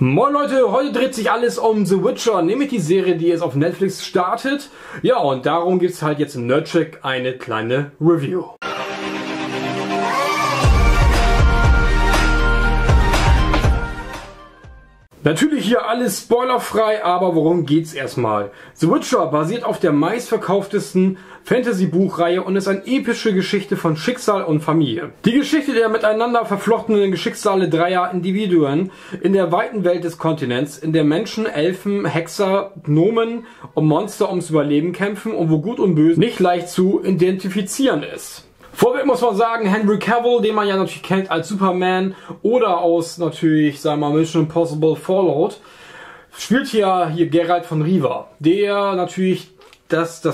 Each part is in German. Moin Leute, heute dreht sich alles um The Witcher, nämlich die Serie, die jetzt auf Netflix startet. Ja, und darum gibt es halt jetzt im Nerdcheck eine kleine Review. Natürlich hier alles spoilerfrei, aber worum geht's erstmal? The Witcher basiert auf der meistverkauftesten Fantasy-Buchreihe und ist eine epische Geschichte von Schicksal und Familie. Die Geschichte der miteinander verflochtenen Schicksale dreier Individuen in der weiten Welt des Kontinents, in der Menschen, Elfen, Hexer, Gnomen und Monster ums Überleben kämpfen und wo Gut und Böse nicht leicht zu identifizieren ist. Vorweg muss man sagen, Henry Cavill, den man ja natürlich kennt als Superman oder aus natürlich, sagen wir mal, Mission Impossible Fallout, spielt hier Geralt von Rivia, der natürlich das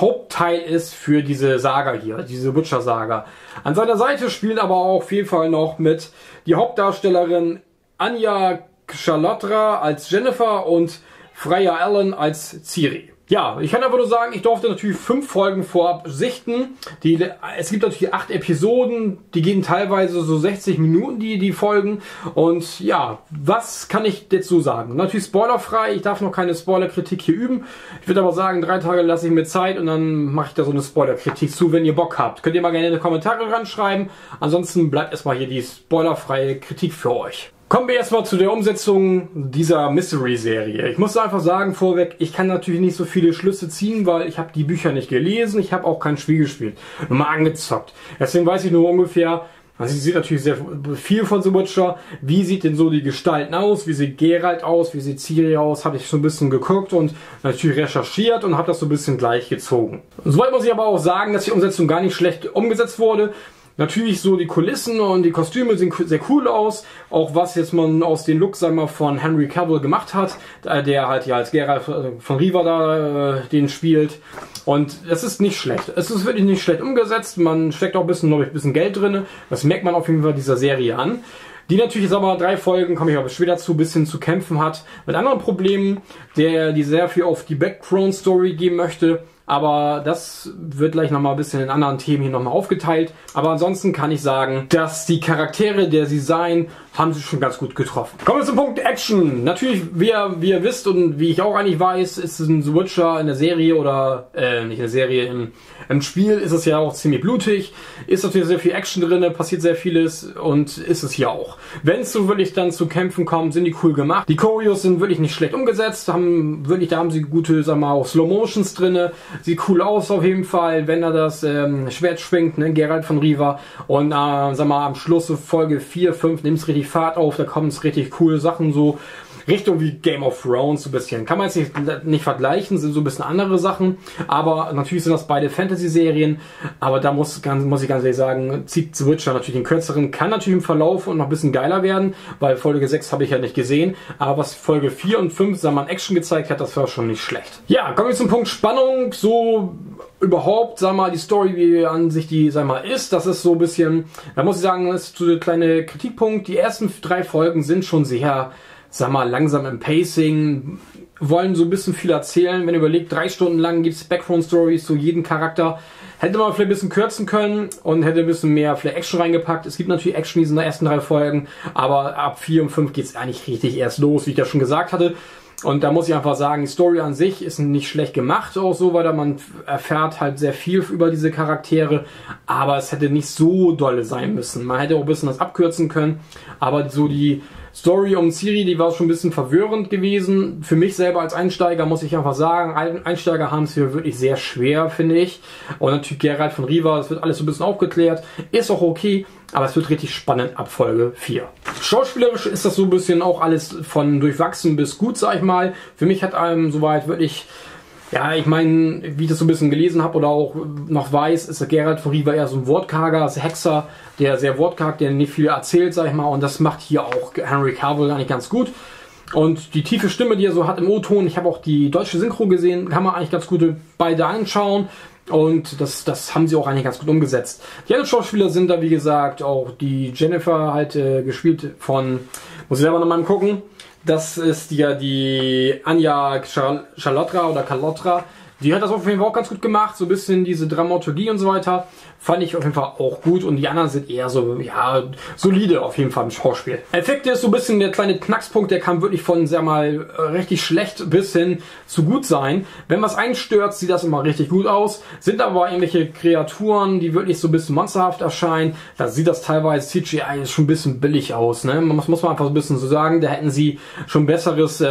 Hauptteil ist für diese Saga hier, diese Witcher-Saga. An seiner Seite spielen aber auch auf jeden Fall noch mit die Hauptdarstellerin Anya Chalotra als Jennifer und Freya Allen als Ciri. Ja, ich kann einfach nur sagen, ich durfte natürlich 5 Folgen vorab sichten. Es gibt natürlich 8 Episoden, die gehen teilweise so 60 Minuten, die Folgen. Und ja, was kann ich jetzt so sagen? Natürlich spoilerfrei, ich darf noch keine Spoilerkritik hier üben. Ich würde aber sagen, 3 Tage lasse ich mir Zeit und dann mache ich da so eine Spoilerkritik zu, wenn ihr Bock habt. Könnt ihr mal gerne in die Kommentare reinschreiben. Ansonsten bleibt erstmal hier die spoilerfreie Kritik für euch. Kommen wir erstmal zu der Umsetzung dieser Mystery-Serie. Ich muss einfach sagen, vorweg, ich kann natürlich nicht so viele Schlüsse ziehen, weil ich habe die Bücher nicht gelesen, ich habe auch kein Spiel gespielt, nur mal angezockt. Deswegen weiß ich nur ungefähr, also ich sehe natürlich sehr viel von The Witcher, wie sieht denn so die Gestalten aus, wie sieht Geralt aus, wie sieht Ciri aus, habe ich so ein bisschen geguckt und natürlich recherchiert und habe das so ein bisschen gleichgezogen. Soweit muss ich aber auch sagen, dass die Umsetzung gar nicht schlecht umgesetzt wurde. Natürlich so die Kulissen und die Kostüme sehen sehr cool aus, auch was jetzt man aus den Looks, sagen wir mal, von Henry Cavill gemacht hat, der halt ja als Geralt von Rivia da den spielt, und es ist nicht schlecht, es ist wirklich nicht schlecht umgesetzt, man steckt auch ein bisschen, glaube ich, Geld drin, das merkt man auf jeden Fall dieser Serie an. Die natürlich jetzt aber 3 Folgen, komme ich aber später zu, ein bisschen zu kämpfen hat mit anderen Problemen, die sehr viel auf die Background-Story gehen möchte. Aber das wird gleich nochmal ein bisschen in anderen Themen hier nochmal aufgeteilt. Aber ansonsten kann ich sagen, dass die Charaktere, der sie sein, haben sie schon ganz gut getroffen. Kommen wir zum Punkt Action. Natürlich, wie ihr wisst und wie ich auch eigentlich weiß, ist ein The Witcher in der Serie oder, nicht in der Serie, im Spiel ist es ja auch ziemlich blutig. Ist natürlich sehr viel Action drin, passiert sehr vieles und ist es hier auch. Wenn es so wirklich dann zu Kämpfen kommt, sind die cool gemacht. Die Choreos sind wirklich nicht schlecht umgesetzt, da haben sie gute, sagen wir mal, auch Slow Motions drin. Sieht cool aus auf jeden Fall, wenn er das Schwert schwingt, ne? Geralt von Rivia. Und sag mal, am Schluss so Folge 4, 5 nimmt es richtig Fahrt auf, da kommen es richtig coole Sachen, so Richtung wie Game of Thrones so ein bisschen. Kann man jetzt nicht vergleichen, sind so ein bisschen andere Sachen, aber natürlich sind das beide Fantasy-Serien, aber da muss ich ganz ehrlich sagen, zieht The Witcher natürlich den kürzeren, kann natürlich im Verlauf und noch ein bisschen geiler werden, weil Folge 6 habe ich ja nicht gesehen, aber was Folge 4 und 5, sagen wir mal, Action gezeigt hat, das war schon nicht schlecht. Ja, kommen wir zum Punkt Spannung, so überhaupt, sagen wir mal, die Story, wie an sich die, sagen wir mal, ist, das ist so ein bisschen, da muss ich sagen, das ist so der kleine Kritikpunkt, die ersten 3 Folgen sind schon sehr, sag mal, langsam im Pacing, wollen so ein bisschen viel erzählen. Wenn ihr überlegt, 3 Stunden lang gibt es Background-Stories zu jedem Charakter. Hätte man vielleicht ein bisschen kürzen können und hätte ein bisschen mehr vielleicht Action reingepackt. Es gibt natürlich Action in diesen ersten 3 Folgen, aber ab 4 und 5 geht es eigentlich richtig erst los, wie ich ja schon gesagt hatte. Und da muss ich einfach sagen, die Story an sich ist nicht schlecht gemacht, auch so, weil man erfährt halt sehr viel über diese Charaktere, aber es hätte nicht so dolle sein müssen. Man hätte auch ein bisschen das abkürzen können, aber so die Story um Ciri, die war schon ein bisschen verwirrend gewesen. Für mich selber als Einsteiger muss ich einfach sagen, Einsteiger haben es hier wirklich sehr schwer, finde ich. Und natürlich Geralt von Rivia, das wird alles so ein bisschen aufgeklärt. Ist auch okay, aber es wird richtig spannend ab Folge 4. Schauspielerisch ist das so ein bisschen auch alles von durchwachsen bis gut, sag ich mal. Für mich hat einem soweit wirklich... Ja, ich meine, wie ich das so ein bisschen gelesen habe oder auch noch weiß, ist der Geralt von Rivia eher so ein wortkarger Hexer, der sehr wortkarg, der nicht viel erzählt, sag ich mal. Und das macht hier auch Henry Cavill eigentlich ganz gut. Und die tiefe Stimme, die er so hat im O-Ton, ich habe auch die deutsche Synchro gesehen, kann man eigentlich ganz gut beide anschauen. Und das haben sie auch eigentlich ganz gut umgesetzt. Die anderen Schauspieler sind da, wie gesagt, auch die Jennifer halt gespielt von, muss ich selber nochmal gucken, das ist ja die Anya Chalotra oder Chalotra, Die hat das auf jeden Fall auch ganz gut gemacht, so ein bisschen diese Dramaturgie und so weiter. Fand ich auf jeden Fall auch gut und die anderen sind eher so, ja, solide auf jeden Fall im Schauspiel. Effekte ist so ein bisschen der kleine Knackspunkt, der kann wirklich von, sag mal, richtig schlecht bis hin zu gut sein. Wenn was einstürzt, sieht das immer richtig gut aus. Sind aber irgendwelche Kreaturen, die wirklich so ein bisschen monsterhaft erscheinen, da sieht das teilweise CGI schon ein bisschen billig aus, ne? Man muss man einfach so ein bisschen so sagen, da hätten sie schon besseres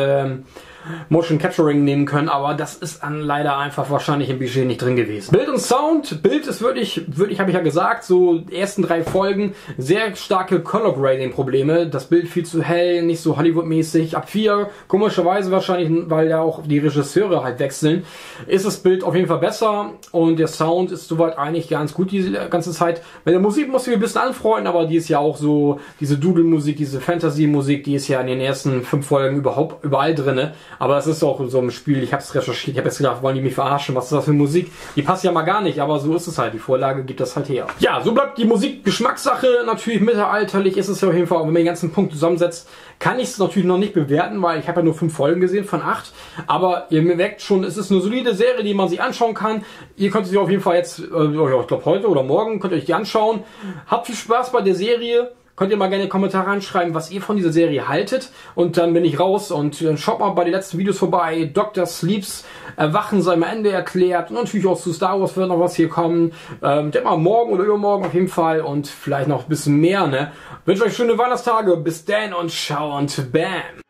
Motion Capturing nehmen können, aber das ist dann leider einfach wahrscheinlich im Budget nicht drin gewesen. Bild und Sound. Bild ist wirklich habe ich ja gesagt, so die ersten 3 Folgen sehr starke Color Grading Probleme. Das Bild viel zu hell, nicht so Hollywood-mäßig. Ab 4, komischerweise wahrscheinlich, weil ja auch die Regisseure halt wechseln, ist das Bild auf jeden Fall besser und der Sound ist soweit eigentlich ganz gut die ganze Zeit. Mit der Musik muss ich mich ein bisschen anfreunden, aber die ist ja auch so, diese Doodle-Musik, diese Fantasy-Musik, die ist ja in den ersten 5 Folgen überhaupt überall drinne. Aber das ist auch in so einem Spiel, ich habe es recherchiert, ich habe jetzt gedacht, wollen die mich verarschen, was ist das für Musik? Die passt ja mal gar nicht, aber so ist es halt, die Vorlage gibt das halt her. Ja, so bleibt die Musik Geschmackssache, natürlich mittelalterlich ist es ja auf jeden Fall, wenn man den ganzen Punkt zusammensetzt, kann ich es natürlich noch nicht bewerten, weil ich habe ja nur 5 Folgen gesehen von 8, aber ihr merkt schon, es ist eine solide Serie, die man sich anschauen kann. Ihr könnt sie auf jeden Fall jetzt, ich glaube heute oder morgen, könnt ihr euch die anschauen. Habt viel Spaß bei der Serie. Könnt ihr mal gerne in die Kommentare reinschreiben, was ihr von dieser Serie haltet. Und dann bin ich raus und dann schaut mal bei den letzten Videos vorbei. Dr. Sleeps erwachen sei am Ende erklärt. Und natürlich auch zu Star Wars wird noch was hier kommen. Denkt mal morgen oder übermorgen auf jeden Fall. Und vielleicht noch ein bisschen mehr, ne? Wünsche euch schöne Weihnachtstage. Bis dann und ciao und bam.